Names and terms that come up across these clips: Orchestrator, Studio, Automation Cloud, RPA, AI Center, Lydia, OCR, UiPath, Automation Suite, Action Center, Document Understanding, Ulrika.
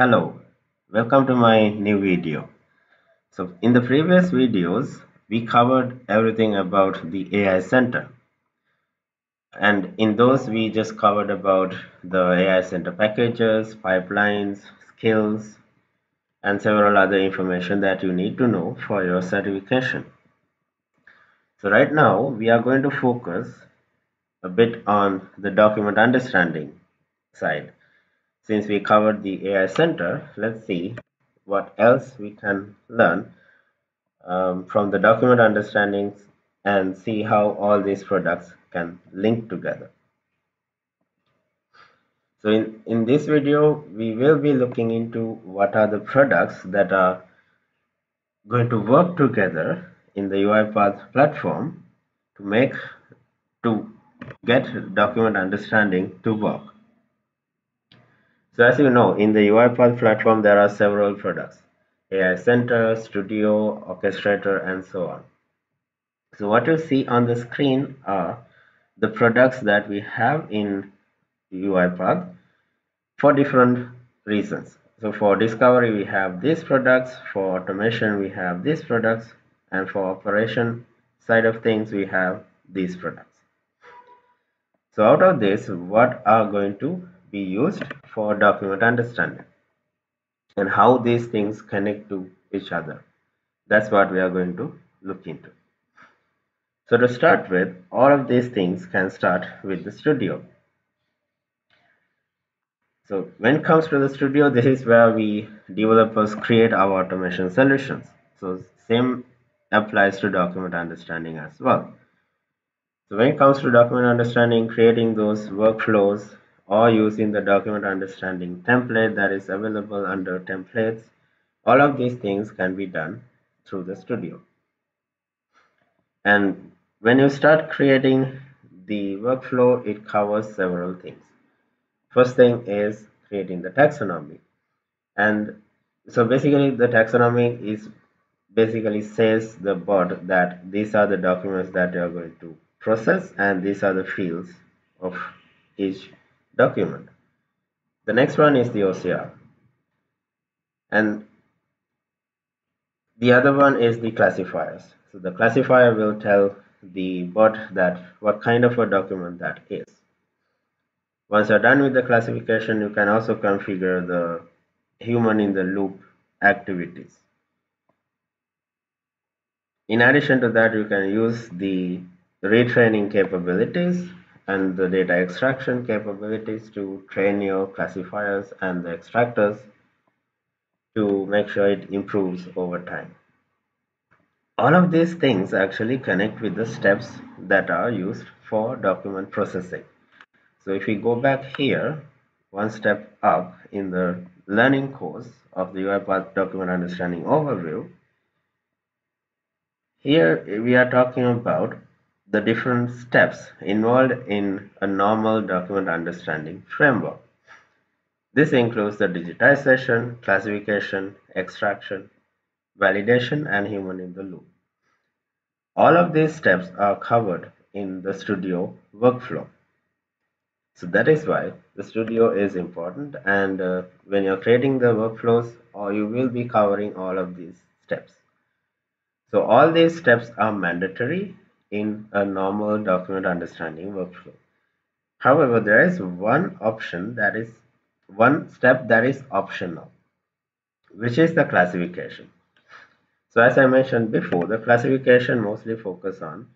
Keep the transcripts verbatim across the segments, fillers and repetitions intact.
Hello, welcome to my new video. So in the previous videos, we covered everything about the A I Center. And in those, we just covered about the A I Center packages, pipelines, skills, and several other information that you need to know for your certification. So right now, we are going to focus a bit on the document understanding side. Since we covered the A I Center, let's see what else we can learn um, from the document understanding and see how all these products can link together. So in, in this video, we will be looking into what are the products that are going to work together in the UiPath platform to make, to get document understanding to work. So as you know, in the UiPath platform, there are several products: A I Center, Studio, Orchestrator, and so on. So what you see on the screen are the products that we have in UiPath for different reasons. So for discovery, we have these products. For automation, we have these products. And for operation side of things, we have these products. So out of this, what are going to be used for document understanding and how these things connect to each other? That's what we are going to look into. So to start with, all of these things can start with the Studio. So when it comes to the Studio, this is where we developers create our automation solutions. So same applies to document understanding as well. So when it comes to document understanding, creating those workflows or using the document understanding template that is available under templates, all of these things can be done through the Studio. And when you start creating the workflow, it covers several things. First thing is creating the taxonomy. And so basically the taxonomy is basically says the bot that these are the documents that you are going to process and these are the fields of each document. The next one is the O C R, and the other one is the classifiers. So the classifier will tell the bot that what kind of a document that is. Once you're done with the classification, you can also configure the human in the loop activities. In addition to that, you can use the retraining capabilities and the data extraction capabilities to train your classifiers and the extractors to make sure it improves over time. All of these things actually connect with the steps that are used for document processing. So if we go back here, one step up in the learning course of the UiPath Document Understanding Overview, here we are talking about the different steps involved in a normal document understanding framework. This includes the digitization, classification, extraction, validation, and human in the loop. All of these steps are covered in the Studio workflow. So that is why the Studio is important, and uh, when you're creating the workflows, or you will be covering all of these steps. So all these steps are mandatory in a normal document understanding workflow. However, there is one option that is one step that is optional, which is the classification. So as I mentioned before, the classification mostly focuses on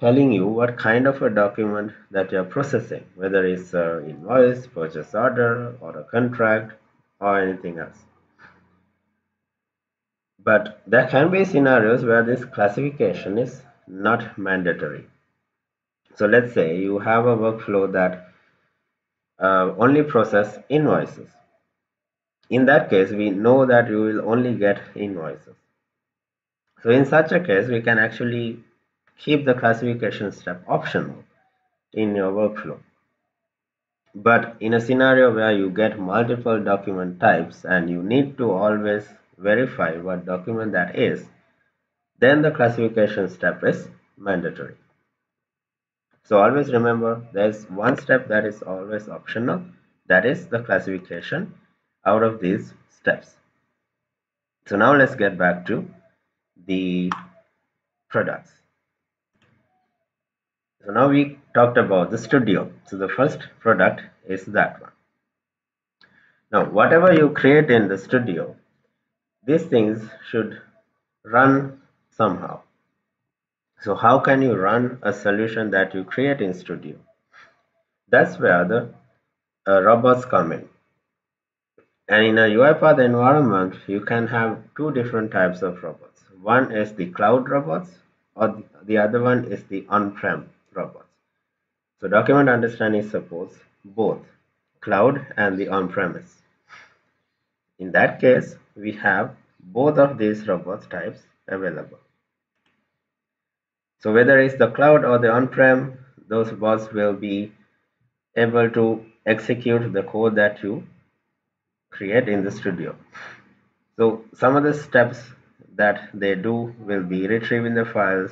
telling you what kind of a document that you are processing, whether it's an invoice, purchase order, or a contract, or anything else. But there can be scenarios where this classification is not mandatory. So let's say you have a workflow that uh, only process invoices. In that case, we know that you will only get invoices. So in such a case, we can actually keep the classification step optional in your workflow. But in a scenario where you get multiple document types and you need to always verify what document that is, then the classification step is mandatory. So always remember, there's one step that is always optional, that is the classification, out of these steps. So now let's get back to the products. So now we talked about the Studio. So the first product is that one. Now whatever you create in the Studio, these things should run somehow. So how can you run a solution that you create in Studio? That's where the uh, robots come in. And in a UiPath environment, you can have two different types of robots. One is the cloud robots, or the other one is the on-prem robots. So Document Understanding supports both cloud and the on-premise. In that case, we have both of these robots types available. So whether it's the cloud or the on-prem, those bots will be able to execute the code that you create in the Studio. So some of the steps that they do will be retrieving the files,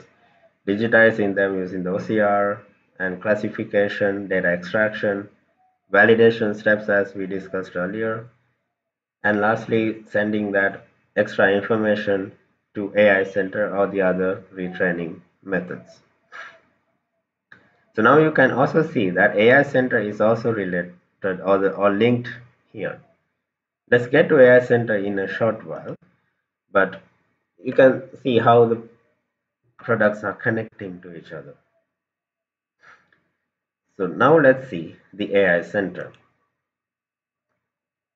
digitizing them using the O C R, and classification, data extraction, validation steps as we discussed earlier, and lastly sending that extra information to A I Center or the other retraining methods. So now you can also see that A I Center is also related or, the, or linked here. Let's get to A I Center in a short while, but you can see how the products are connecting to each other. So now let's see the A I Center.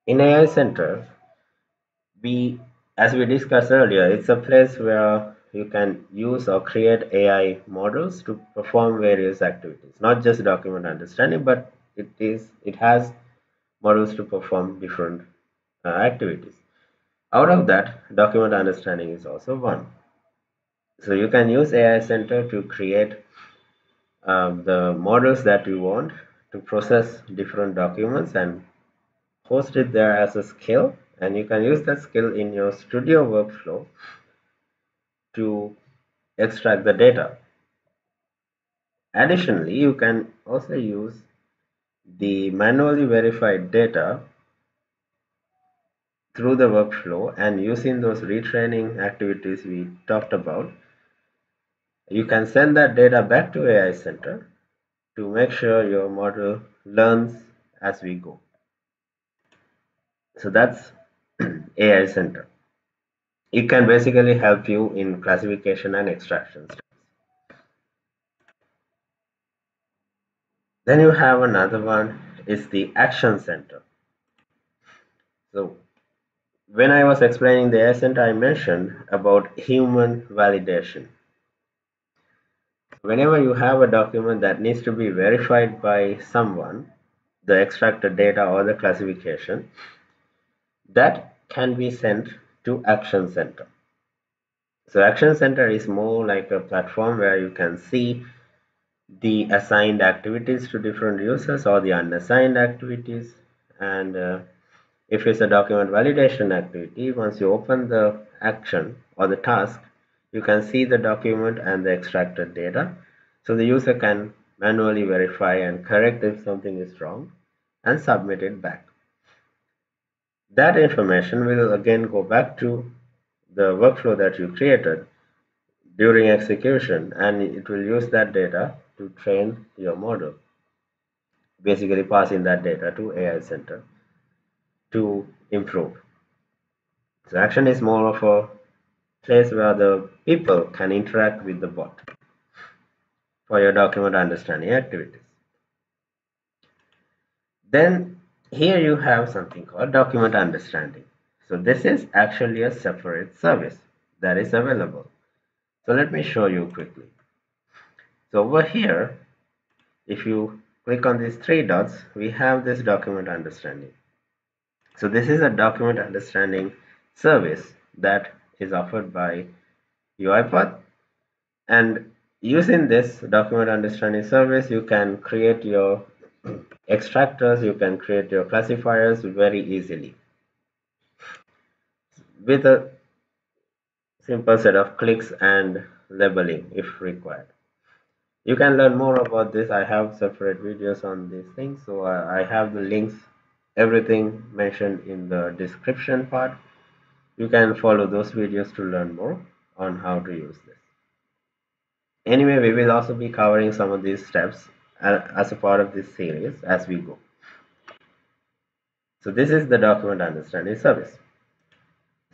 In A I Center, we, as we discussed earlier, it's a place where you can use or create A I models to perform various activities, not just Document Understanding, but it is it has models to perform different uh, activities. Out of that, Document Understanding is also one. So you can use A I Center to create um, the models that you want to process different documents and host it there as a skill, and you can use that skill in your Studio workflow to extract the data. Additionally, you can also use the manually verified data through the workflow, and using those retraining activities we talked about, you can send that data back to A I Center to make sure your model learns as we go. So that's A I Center. It can basically help you in classification and extraction steps. Then you have another one, is the Action Center. So when I was explaining the A I Center, I mentioned about human validation. Whenever you have a document that needs to be verified by someone, the extracted data or the classification, that can be sent to Action Center. So Action Center is more like a platform where you can see the assigned activities to different users or the unassigned activities, and uh, if it's a document validation activity, once you open the action or the task, you can see the document and the extracted data, so the user can manually verify and correct if something is wrong and submit it back. That information will again go back to the workflow that you created during execution, and it will use that data to train your model, basically passing that data to A I Center to improve. So Action is more of a place where the people can interact with the bot for your Document Understanding activities. Then here you have something called Document Understanding. So this is actually a separate service that is available. So let me show you quickly. So over here, if you click on these three dots, we have this Document Understanding. So this is a Document Understanding service that is offered by UiPath, and using this Document Understanding service, you can create your extractors, you can create your classifiers very easily with a simple set of clicks and labeling if required. You can learn more about this. I have separate videos on these things, so I have the links everything mentioned in the description part. You can follow those videos to learn more on how to use this. Anyway, we will also be covering some of these steps as a part of this series as we go. So this is the document understanding service.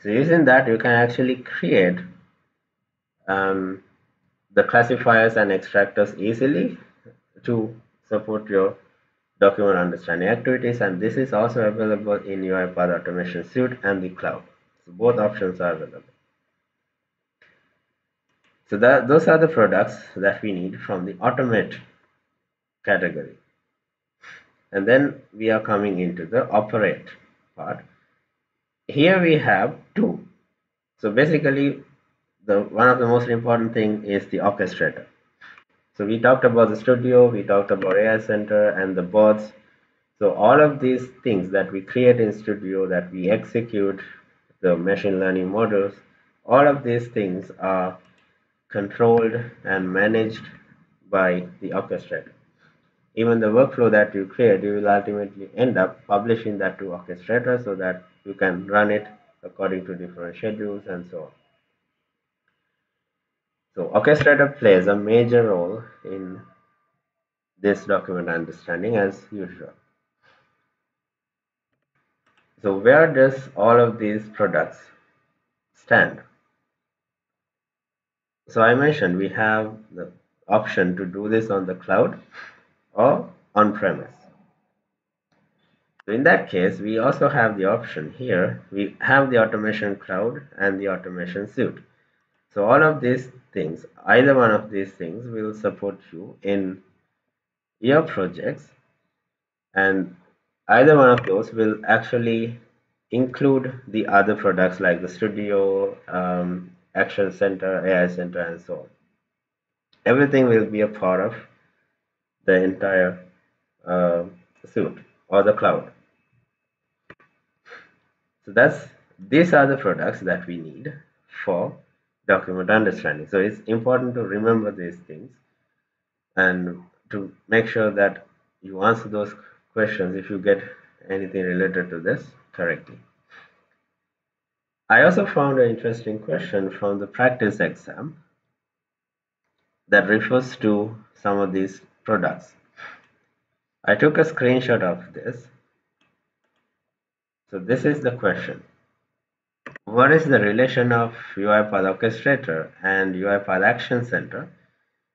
So using that, you can actually create um, the classifiers and extractors easily to support your document understanding activities, and this is also available in UiPath Automation Suite and the cloud. So both options are available. So that, those are the products that we need from the automate category. And then we are coming into the operate part. Here we have two. So basically, the one of the most important thing is the orchestrator. So we talked about the studio, we talked about A I Center and the bots. So all of these things that we create in studio, that we execute, the machine learning models, all of these things are controlled and managed by the orchestrator. Even the workflow that you create, you will ultimately end up publishing that to orchestrator so that you can run it according to different schedules and so on. So orchestrator plays a major role in this document understanding as usual. So where does all of these products stand? So I mentioned we have the option to do this on the cloud or on-premise. So in that case, we also have the option here. We have the Automation Cloud and the Automation Suite. So all of these things, either one of these things will support you in your projects, and either one of those will actually include the other products like the Studio, um, Action Center, A I Center and so on. Everything will be a part of the entire uh, suite or the cloud. So that's, these are the products that we need for document understanding. So it's important to remember these things and to make sure that you answer those questions if you get anything related to this correctly. I also found an interesting question from the practice exam that refers to some of these products. I took a screenshot of this. So this is the question. What is the relation of UiPath Orchestrator and UiPath Action Center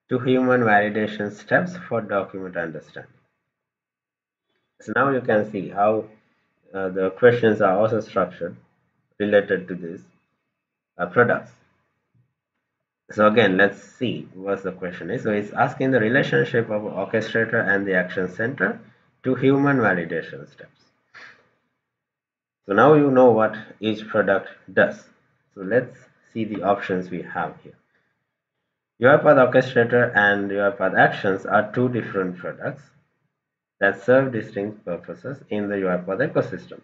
to human validation steps for document understanding? So now you can see how uh, the questions are also structured related to these uh, products. So again, let's see what the question is. So it's asking the relationship of orchestrator and the action center to human validation steps. So now you know what each product does. So let's see the options we have here. UiPath Orchestrator and UiPath Actions are two different products that serve distinct purposes in the UiPath ecosystem.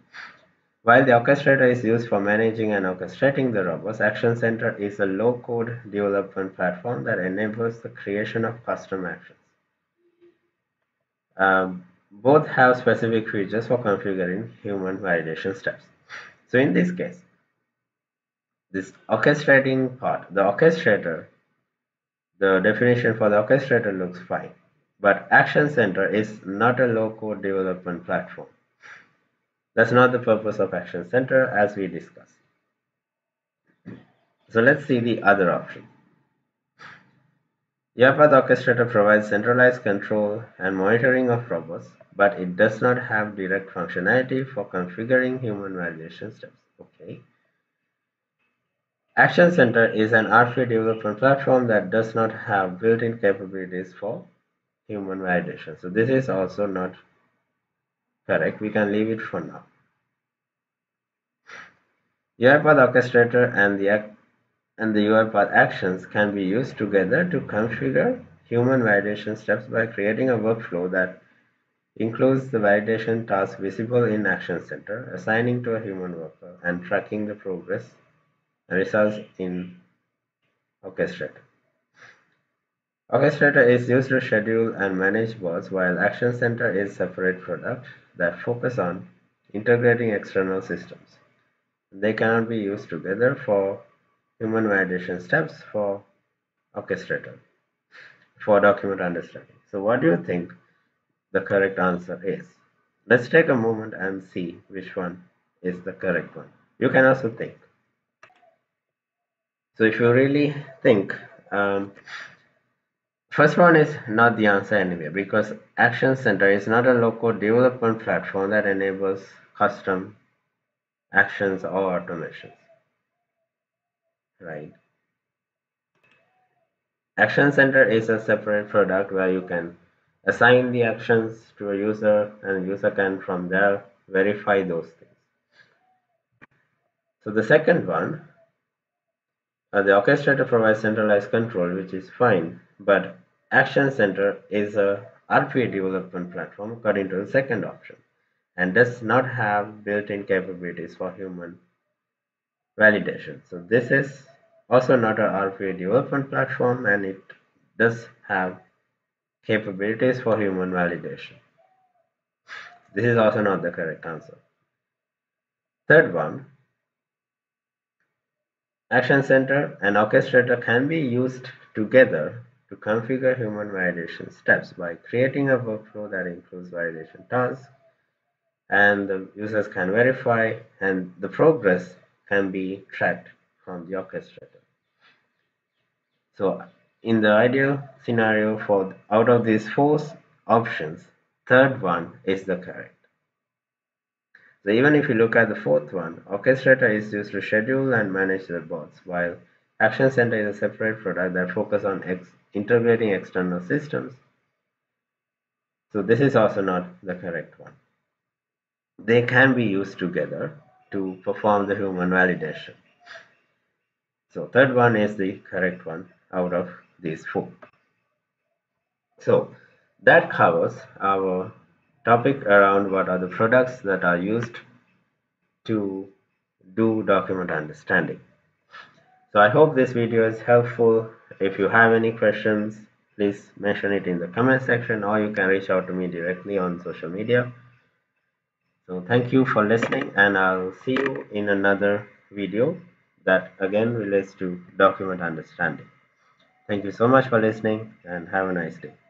While the orchestrator is used for managing and orchestrating the robots, Action Center is a low-code development platform that enables the creation of custom actions. Um, both have specific features for configuring human validation steps. So in this case, this orchestrating part, the orchestrator, the definition for the orchestrator looks fine, but Action Center is not a low-code development platform. That's not the purpose of Action Center as we discussed. So let's see the other option. UiPath Orchestrator provides centralized control and monitoring of robots, but it does not have direct functionality for configuring human validation steps. Okay. Action Center is an R P A development platform that does not have built-in capabilities for human validation. So this is also not correct, we can leave it for now. UiPath Orchestrator and the, and the UiPath Actions can be used together to configure human validation steps by creating a workflow that includes the validation tasks visible in Action Center, assigning to a human worker, and tracking the progress and results in Orchestrator. Orchestrator is used to schedule and manage bots, while Action Center is a separate product that focuses on integrating external systems. They cannot be used together for human validation steps for Orchestrator, for document understanding. So what do you think the correct answer is? Let's take a moment and see which one is the correct one. You can also think. So if you really think, um, first one is not the answer anyway, because Action Center is not a low-code development platform that enables custom actions or automations, right? Action Center is a separate product where you can assign the actions to a user, and user can from there verify those things. So the second one, uh, the Orchestrator provides centralized control, which is fine, but Action Center is a R P A development platform according to the second option, and does not have built-in capabilities for human validation. So this is also not an R P A development platform, and it does have capabilities for human validation. This is also not the correct answer. Third one, Action Center and Orchestrator can be used together to configure human validation steps by creating a workflow that includes validation tasks, and the users can verify, and the progress can be tracked from the Orchestrator. So in the ideal scenario, for out of these four options, third one is the correct. So even if you look at the fourth one, Orchestrator is used to schedule and manage the bots, while Action Center is a separate product that focuses on ex integrating external systems. So this is also not the correct one. They can be used together to perform the human validation. So third one is the correct one out of these four. So that covers our topic around what are the products that are used to do document understanding. So I hope this video is helpful. If you have any questions, please mention it in the comment section, or you can reach out to me directly on social media. So thank you for listening, and I'll see you in another video that again relates to document understanding. Thank you so much for listening, and have a nice day.